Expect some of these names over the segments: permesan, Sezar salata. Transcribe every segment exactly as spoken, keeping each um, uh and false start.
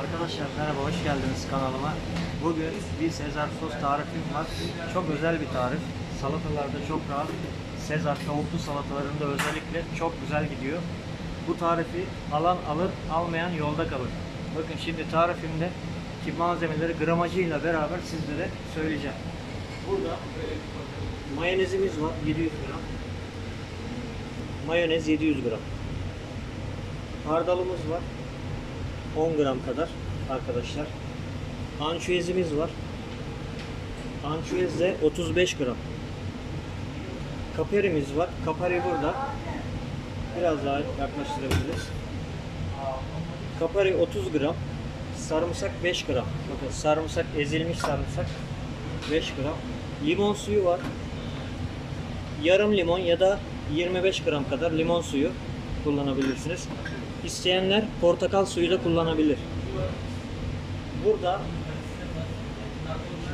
Arkadaşlar merhaba, hoş geldiniz kanalıma. Bugün bir Sezar sos tarifim var. Çok özel bir tarif. Salatalarda çok rahat. Sezar tavuklu salatalarında özellikle çok güzel gidiyor. Bu tarifi alan alır, almayan yolda kalır. Bakın şimdi tarifimde ki malzemeleri gramajıyla beraber sizlere söyleyeceğim. Burada mayonezimiz var, yedi yüz gram. Mayonez yedi yüz gram. Hardalımız var, on gram kadar arkadaşlar. Ançüezimiz var. Ançüez de otuz beş gram. Kaperimiz var. Kapari burada. Biraz daha yaklaştırabiliriz. Kapari otuz gram. Sarımsak beş gram. Bakın sarımsak, ezilmiş sarımsak beş gram. Limon suyu var. Yarım limon ya da yirmi beş gram kadar limon suyu kullanabilirsiniz. İsteyenler portakal suyu da kullanabilir. Burada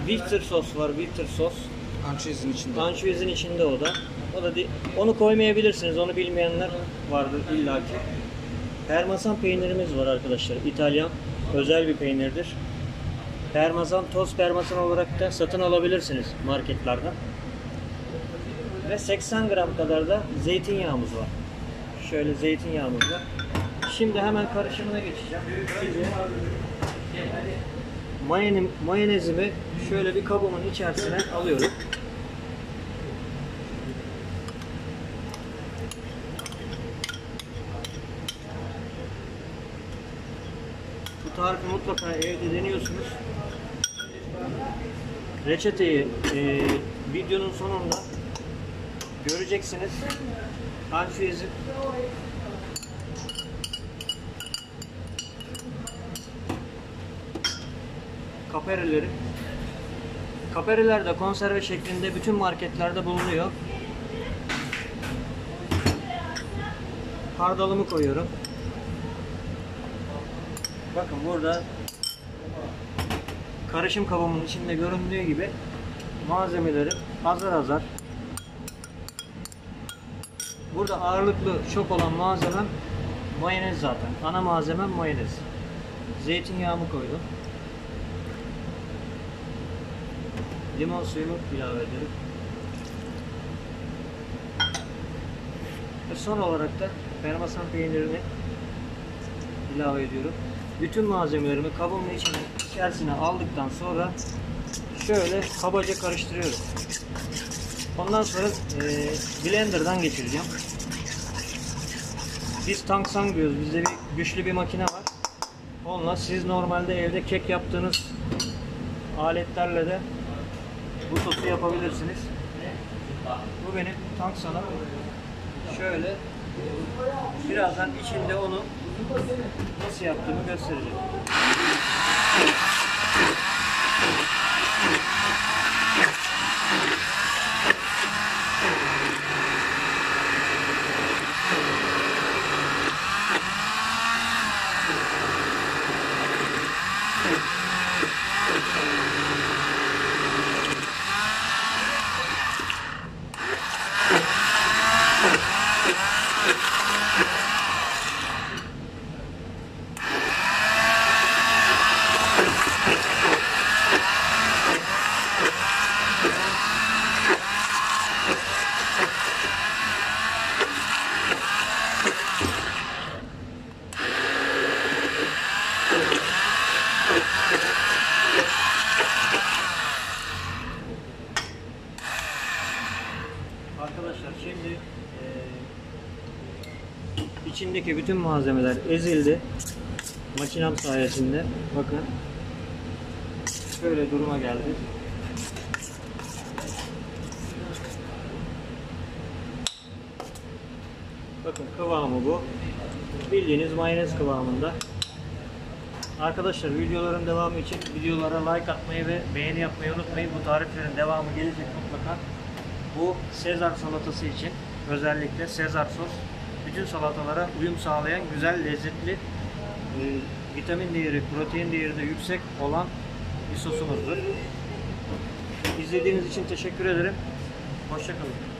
bitter sos var, bitter sos. Ançüezin içinde. Ançüezin içinde o da. O da onu koymayabilirsiniz. Onu bilmeyenler vardır illaki. Parmesan peynirimiz var arkadaşlar. İtalyan özel bir peynirdir. Parmesan, toz parmesan olarak da satın alabilirsiniz marketlerden. Ve seksen gram kadar da zeytinyağımız var. Şöyle zeytinyağımız var. Şimdi hemen karışımına geçeceğim. Şimdi mayonezimi şöyle bir kabımın içerisine alıyorum. Bu tarifi mutlaka evde deniyorsunuz. Reçeteyi e, videonun sonunda göreceksiniz. Ançüezim. Kaperileri. Kaperiler de konserve şeklinde bütün marketlerde bulunuyor. Hardalımı koyuyorum. Bakın burada karışım kabımın içinde göründüğü gibi malzemeleri azar azar. Burada ağırlıklı çok olan malzemem mayonez zaten. Ana malzemem mayonez. Zeytinyağımı koydum. Limon suyunu ilave edelim. Ve son olarak da parmesan peynirini ilave ediyorum. Bütün malzemelerimi kabımın içine, içerisine aldıktan sonra şöyle kabaca karıştırıyorum. Ondan sonra e, blenderdan geçireceğim. Biz tangsan diyoruz. Bizde bir güçlü bir makine var. Onunla siz normalde evde kek yaptığınız aletlerle de bu sosu yapabilirsiniz. Bu benim tangsanım. Şöyle birazdan içinde onu nasıl yaptığımı göstereceğim. Arkadaşlar şimdi e, içindeki bütün malzemeler ezildi. Makinem sayesinde bakın şöyle duruma geldi. Bakın kıvamı bu. Bildiğiniz mayonez kıvamında. Arkadaşlar videoların devamı için videolara like atmayı ve beğeni yapmayı unutmayın. Bu tariflerin devamı gelecek mutlaka. Bu Sezar salatası için özellikle Sezar sos bütün salatalara uyum sağlayan güzel, lezzetli, e, vitamin değeri, protein değeri de yüksek olan bir sosumuzdur. İzlediğiniz için teşekkür ederim. Hoşça kalın.